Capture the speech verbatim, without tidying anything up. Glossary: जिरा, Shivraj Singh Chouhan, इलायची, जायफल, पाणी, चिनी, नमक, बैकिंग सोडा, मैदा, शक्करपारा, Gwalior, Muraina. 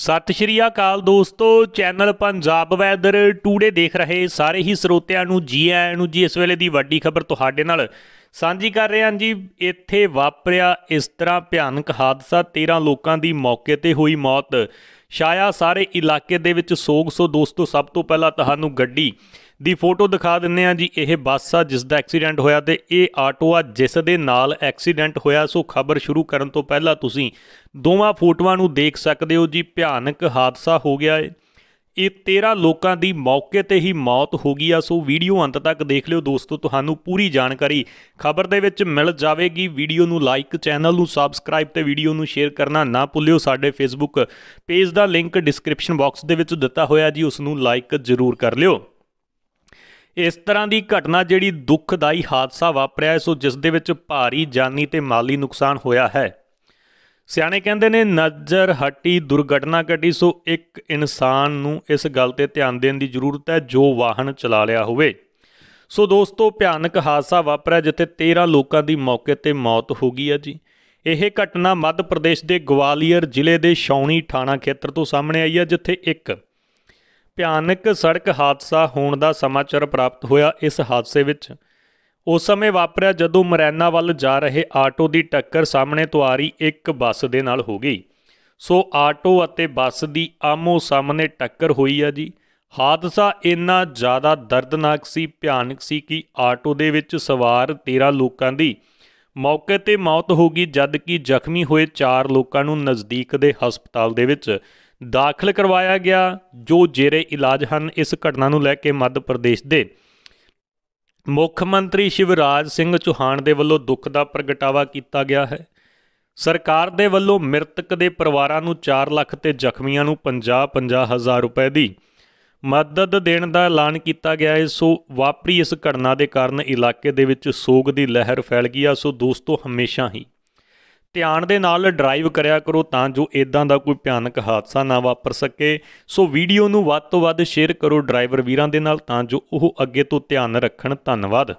सत श्री अकाल दोस्तों, चैनल पंजाब वैदर टूडे देख रहे सारे ही ਸਰੋਤਿਆਂ ਨੂੰ जी ਆਇਆਂ ਨੂੰ जी। इस ਵੇਲੇ ਦੀ ਵੱਡੀ ਖਬਰ ਤੁਹਾਡੇ ਨਾਲ ਸਾਂਝੀ ਕਰ ਰਹੇ ਹਾਂ जी। ਇੱਥੇ ਵਾਪਰਿਆ ਇਸ ਤਰ੍ਹਾਂ ਭਿਆਨਕ ਹਾਦਸਾ, तेरह ਲੋਕਾਂ ਦੀ ਮੌਕੇ ਤੇ ਹੋਈ ਮੌਤ, ਛਾਇਆ ਸਾਰੇ ਇਲਾਕੇ ਦੇ ਵਿੱਚ ਸੋਗ। ਸੋ ਦੋਸਤੋ, ਸਭ ਤੋਂ ਪਹਿਲਾਂ ਤੁਹਾਨੂੰ ਗੱਡੀ ਦੀ ਫੋਟੋ ਦਿਖਾ ਦਿੰਨੇ ਆ ਜੀ। ਇਹ ਬੱਸ ਆ ਜਿਸ ਦਾ ਐਕਸੀਡੈਂਟ ਹੋਇਆ ਤੇ ਇਹ ਆਟੋ ਆ ਜਿਸ ਦੇ ਨਾਲ ਐਕਸੀਡੈਂਟ ਹੋਇਆ। ਸੋ ਖਬਰ ਸ਼ੁਰੂ ਕਰਨ ਤੋਂ ਪਹਿਲਾਂ ਤੁਸੀਂ ਦੋਵਾਂ ਫੋਟੋਆਂ ਨੂੰ ਦੇਖ ਸਕਦੇ ਹੋ ਜੀ। ਭਿਆਨਕ ਹਾਦਸਾ ਹੋ ਗਿਆ ਏ, ਇਹ तेरह ਲੋਕਾਂ ਦੀ ਮੌਕੇ ਤੇ ਹੀ ਮੌਤ ਹੋ ਗਈ ਆ। ਸੋ ਵੀਡੀਓ ਅੰਤ ਤੱਕ ਦੇਖ ਲਿਓ ਦੋਸਤੋ, ਤੁਹਾਨੂੰ ਪੂਰੀ ਜਾਣਕਾਰੀ ਖਬਰ ਦੇ ਵਿੱਚ ਮਿਲ ਜਾਵੇਗੀ। ਵੀਡੀਓ ਨੂੰ ਲਾਈਕ, ਚੈਨਲ ਨੂੰ ਸਬਸਕ੍ਰਾਈਬ ਤੇ ਵੀਡੀਓ ਨੂੰ ਸ਼ੇਅਰ ਕਰਨਾ ਨਾ ਭੁੱਲਿਓ। ਸਾਡੇ ਫੇਸਬੁੱਕ ਪੇਜ ਦਾ ਲਿੰਕ ਡਿਸਕ੍ਰਿਪਸ਼ਨ ਬਾਕਸ ਦੇ ਵਿੱਚ ਦਿੱਤਾ ਹੋਇਆ ਜੀ, ਉਸ ਨੂੰ ਲਾਈਕ ਜ਼ਰੂਰ ਕਰ ਲਿਓ। इस तरह की घटना जिहड़ी दुखदाई हादसा वापरिया, सो जिस दे विच भारी जानी ते माली नुकसान होया है। सियाणे कहंदे ने नज़र हटी दुर्घटना घटी, सो एक इंसान नूं इस गल ते ध्यान देण दी जरूरत है जो वाहन चला लिया होवे। सो दोस्तों, भयानक हादसा वापरिया जिथे तेरह लोकां दी मौके ते मौत हो गई है जी। यह घटना मध्य प्रदेश के ग्वालियर जिले के छाउनी थाणा खेत्र तो सामने आई है, जिथे एक भयानक सड़क हादसा होने का समाचार प्राप्त होया। इस हादसे विच उस समय वापरिया जदों मुरैना वाल जा रहे आटो की टक्कर सामने तो आ रही एक बस दे नाल हो गई। सो आटो अते बस की आमो सामने टक्कर हुई है जी। हादसा इन्ना ज़्यादा दर्दनाक सी, भयानक सी कि आटो दे विच सवार तेरह लोगों की मौके ते मौत हो गई, जबकि जख्मी हुए चार लोगों नूं नज़दीक के हस्पताल दे विच दाखिल करवाया गया जो जेरे इलाज हैं। इस घटना को लैके मध्य प्रदेश के मुख्यमंत्री शिवराज सिंह चौहान के वलों दुख का प्रगटावा किया गया है। सरकार के वलों मृतक के परिवारों को चार लाख ते जख्मियों को पचास पचास हज़ार रुपए की मदद देने का ऐलान किया गया है। सो वापरी इस घटना के कारण इलाके दे विच सोग की लहर फैल गई है। सो दोस्तों, हमेशा ही ध्यान दे नाल ड्राइव करिया करो तां जो इदां दा कोई भयानक हादसा ना वापर सके। सो वीडियो नूं वध तों वध शेयर करो ड्राइवर वीरां दे नाल तां जो ओह अगे तो ध्यान रखण। धन्नवाद।